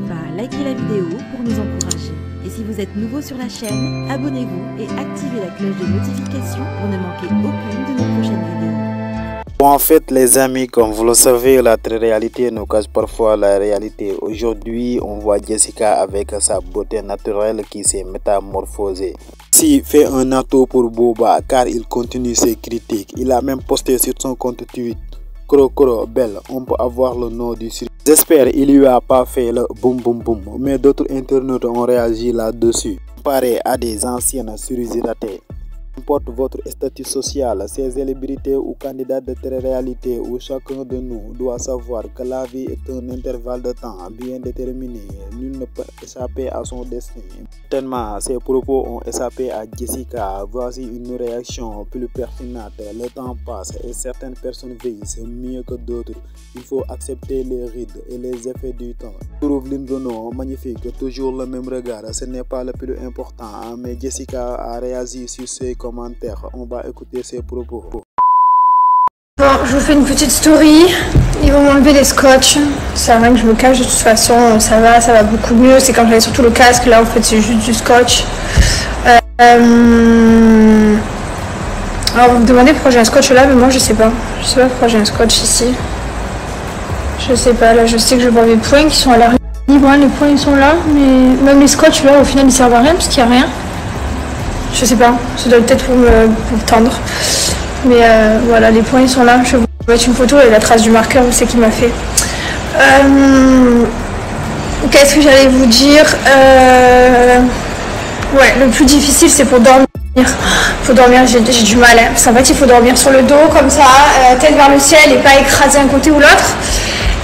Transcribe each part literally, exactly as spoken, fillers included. N'hésitez pas à liker la vidéo pour nous encourager. Et si vous êtes nouveau sur la chaîne, abonnez-vous et activez la cloche de notification pour ne manquer aucune de nos prochaines vidéos. Bon, en fait les amis, comme vous le savez, la télé-réalité nous cache parfois la réalité. Aujourd'hui, on voit Jessica avec sa beauté naturelle qui s'est métamorphosée. Si fait un atout pour Booba car il continue ses critiques. Il a même posté sur son compte Twitter: Cro Cro Belle, on peut avoir le nom du cirque. J'espère il lui a pas fait le boum boum boum, mais d'autres internautes ont réagi là-dessus. Comparé à des anciennes surréalités, qu'importe votre statut social, ces célébrités ou candidats de télé-réalité, où chacun de nous doit savoir que la vie est un intervalle de temps bien déterminé, nul ne peut échapper à son destin. Tellement ces propos ont échappé à Jessica, voici une réaction plus pertinente. Le temps passe et certaines personnes vieillissent mieux que d'autres. Il faut accepter les rides et les effets du temps. Trouve l'une de nos magnifiques, toujours le même regard, ce n'est pas le plus important, mais Jessica a réagi sur ces commentaires. On va écouter ses propos. Alors, je vous fais une petite story. Ils vont m'enlever les scotch. C'est vrai que je me cache de toute façon. Ça va, ça va beaucoup mieux. C'est quand j'avais surtout le casque. Là, en fait, c'est juste du scotch. Euh... Alors, vous me demandez pourquoi j'ai un scotch là, mais moi, je sais pas. Je sais pas pourquoi j'ai un scotch ici. Je sais pas. Là, je sais que je vois mes points qui sont à l'air libre. Les points, ils sont là. Mais même les scotch, là, au final, ils servent à rien parce qu'il n'y a rien. Je sais pas, ça doit peut-être pour me pour tendre. Mais euh, voilà, les points ils sont là. Je vais vous mettre une photo et la trace du marqueur, c'est qu'il m'a fait. Euh, Qu'est-ce que j'allais vous dire euh, Ouais, le plus difficile c'est pour dormir. Pour dormir, j'ai du mal. Hein. Parce qu'en fait, il faut dormir sur le dos comme ça, euh, tête vers le ciel et pas écraser un côté ou l'autre.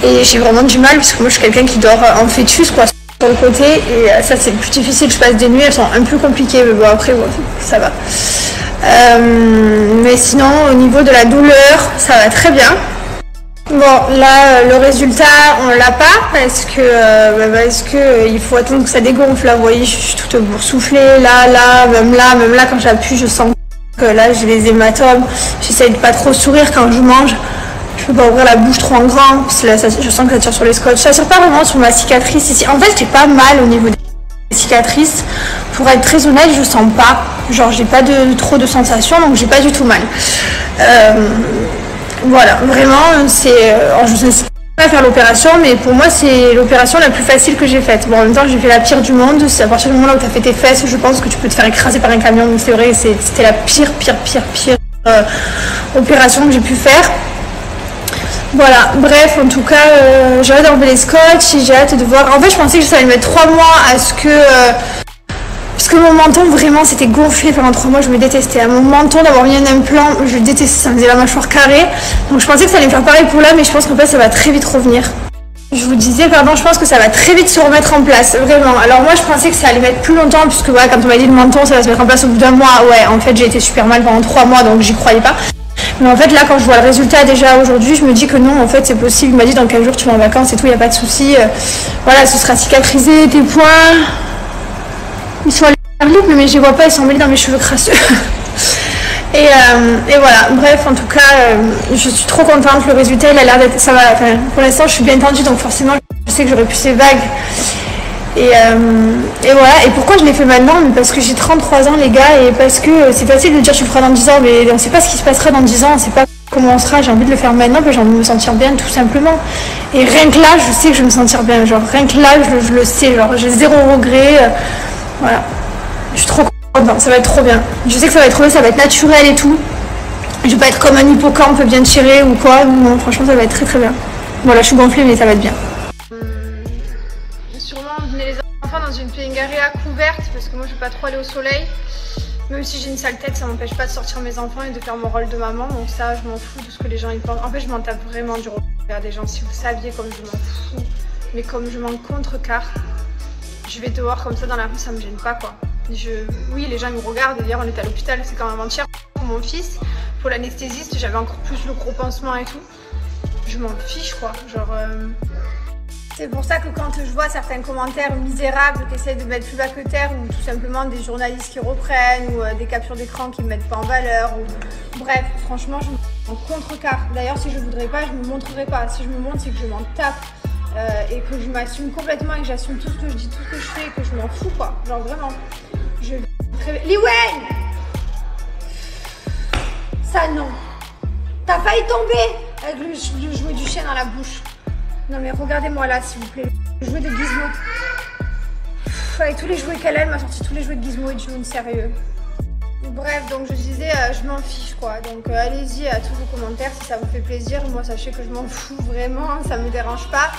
Et j'ai vraiment du mal parce que moi je suis quelqu'un qui dort en fœtus quoi. Sur le côté, et ça c'est le plus difficile. Je passe des nuits, elles sont un peu compliquées, mais bon après bon, ça va. Euh, mais sinon au niveau de la douleur ça va très bien. Bon là le résultat on l'a pas parce que euh, parce que euh, il faut attendre que ça dégonfle. Là vous voyez je suis toute boursouflée, là là même là même là quand j'appuie je sens que là j'ai les hématomes. J'essaye de pas trop sourire quand je mange. Je peux pas ouvrir la bouche trop en grand, parce que là, ça, je sens que ça tire sur les scotch. Ça tire pas vraiment sur ma cicatrice ici. En fait, j'ai pas mal au niveau des cicatrices. Pour être très honnête, je sens pas. Genre, j'ai pas de, trop de sensations, donc j'ai pas du tout mal. Euh, voilà, vraiment, c'est. Je ne sais pas faire l'opération, mais pour moi, c'est l'opération la plus facile que j'ai faite. Bon, en même temps, j'ai fait la pire du monde. C'est à partir du moment où tu as fait tes fesses, je pense que tu peux te faire écraser par un camion. Donc, c'est vrai, c'était la pire, pire, pire, pire euh, opération que j'ai pu faire. Voilà, bref, en tout cas, euh, j'ai hâte d'enlever les scotch et j'ai hâte de voir. En fait, je pensais que ça allait mettre trois mois à ce que... Euh, parce que mon menton, vraiment, c'était gonflé pendant trois mois, je me détestais. À mon menton, d'avoir mis un implant, je détestais, ça me faisait la mâchoire carrée. Donc je pensais que ça allait me faire pareil pour là, mais je pense qu'en fait, ça va très vite revenir. Je vous disais, pardon, je pense que ça va très vite se remettre en place, vraiment. Alors moi, je pensais que ça allait mettre plus longtemps, puisque ouais, quand on m'a dit le menton, ça va se mettre en place au bout d'un mois. Ouais, en fait, j'ai été super mal pendant trois mois, donc j'y croyais pas. Mais en fait là quand je vois le résultat déjà aujourd'hui je me dis que non en fait c'est possible. Il m'a dit dans quel jour tu vas en vacances et tout, il n'y a pas de souci. Euh, voilà ce sera cicatrisé, tes points. Ils sont à l'air libre mais je les vois pas, ils sont emmêlés dans mes cheveux crasseux. et, euh, et voilà, bref en tout cas euh, je suis trop contente, le résultat il a l'air d'être. Ça va, enfin, pour l'instant je suis bien tendue donc forcément je sais que j'aurais pu ces vagues. Et, euh, et voilà, et pourquoi je l'ai fait maintenant? Mais parce que j'ai trente-trois ans les gars, et parce que c'est facile de dire tu le feras dans dix ans, mais on sait pas ce qui se passera dans dix ans, on sait pas comment on sera, j'ai envie de le faire maintenant, j'ai envie de me sentir bien tout simplement. Et rien que là, je sais que je vais me sentir bien, genre rien que là, je, je le sais, genre j'ai zéro regret, euh, voilà. Je suis trop contente, ça va être trop bien. Je sais que ça va être trop bien, ça va être naturel et tout. Je vais pas être comme un hippocampe bien tiré ou quoi, non, franchement ça va être très très bien. Bon là je suis gonflée mais ça va être bien. Dans une pingaria couverte parce que moi je vais pas trop aller au soleil, même si j'ai une sale tête ça m'empêche pas de sortir mes enfants et de faire mon rôle de maman, donc ça je m'en fous de ce que les gens ils pensent. En fait je m'en tape vraiment du regard des gens, si vous saviez comme je m'en fous, mais comme je m'en contrecarre, je vais dehors comme ça dans la rue, ça me gêne pas quoi. Je... oui les gens ils me regardent, hier on était à l'hôpital, c'est quand même entière pour mon fils, pour l'anesthésiste j'avais encore plus le gros pansement et tout, je m'en fiche quoi, genre euh... C'est pour ça que quand je vois certains commentaires misérables qui essayent de mettre plus bas que terre, ou tout simplement des journalistes qui reprennent, ou des captures d'écran qui ne mettent pas en valeur, ou... bref, franchement, je me montre en contrecarre. D'ailleurs, si je ne voudrais pas, je ne me montrerai pas. Si je me montre, c'est que je m'en tape. euh, et que je m'assume complètement et que j'assume tout ce que je dis, tout ce que je fais et que je m'en fous quoi. Genre vraiment, je vais très bien. Liwen ! Ça non. T'as failli tomber avec le, le jouet du chien dans la bouche. Non mais regardez-moi là s'il vous plaît, le jouet de Gizmo. Pff, avec tous les jouets qu'elle a, elle m'a sorti tous les jouets de Gizmo et de June, sérieux. Bref, donc je disais, euh, je m'en fiche quoi, donc euh, allez-y à tous vos commentaires si ça vous fait plaisir. Moi sachez que je m'en fous vraiment, ça me dérange pas.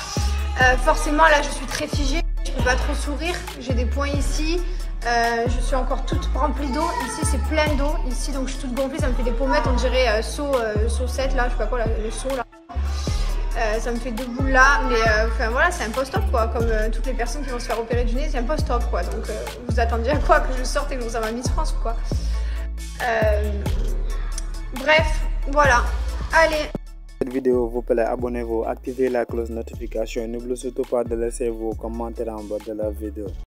Euh, forcément là je suis très figée, je peux pas trop sourire, j'ai des points ici, euh, je suis encore toute remplie d'eau, ici c'est plein d'eau, ici donc je suis toute gonflée, ça me fait des pommettes, on dirait euh, saut, euh, saut sept là, je sais pas quoi, là, le saut là. Euh, ça me fait deux boules là, mais euh, enfin voilà, c'est un post-op quoi, comme euh, toutes les personnes qui vont se faire opérer du nez, c'est un post-op quoi, donc euh, vous attendiez à quoi que je sorte et que je vous amène Miss France quoi. Euh... Bref, voilà, allez. Cette vidéo vous plaît, abonnez-vous, activez la cloche notification, n'oubliez surtout pas de laisser vos commentaires en bas de la vidéo.